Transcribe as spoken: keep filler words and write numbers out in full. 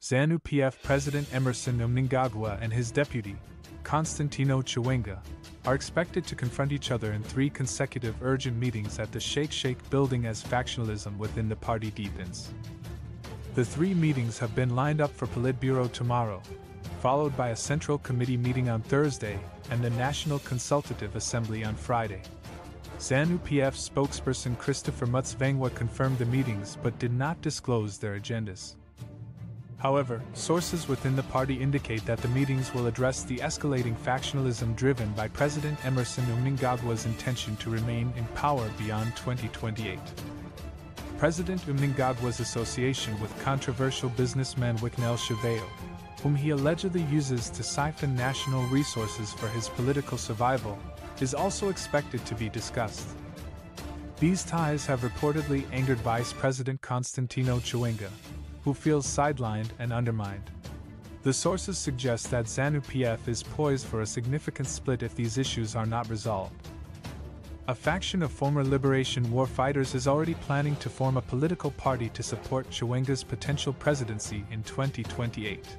ZANU-P F President Emerson Mnangagwa and his deputy, Constantino Chiwenga, are expected to confront each other in three consecutive urgent meetings at the Shake Shake building as factionalism within the party deepens. The three meetings have been lined up for Politburo tomorrow, followed by a Central Committee meeting on Thursday and the National Consultative Assembly on Friday. ZANU-P F spokesperson Christopher Mutsvangwa confirmed the meetings but did not disclose their agendas. However, sources within the party indicate that the meetings will address the escalating factionalism driven by President Emerson Mnangagwa's intention to remain in power beyond twenty twenty-eight. President Mnangagwa's association with controversial businessman Wicknell Chivhayo, whom he allegedly uses to siphon national resources for his political survival, is also expected to be discussed. These ties have reportedly angered Vice President Constantino Chiwenga, who feels sidelined and undermined. The sources suggest that ZANU-P F is poised for a significant split if these issues are not resolved. A faction of former liberation war fighters is already planning to form a political party to support Chiwenga's potential presidency in twenty twenty-eight.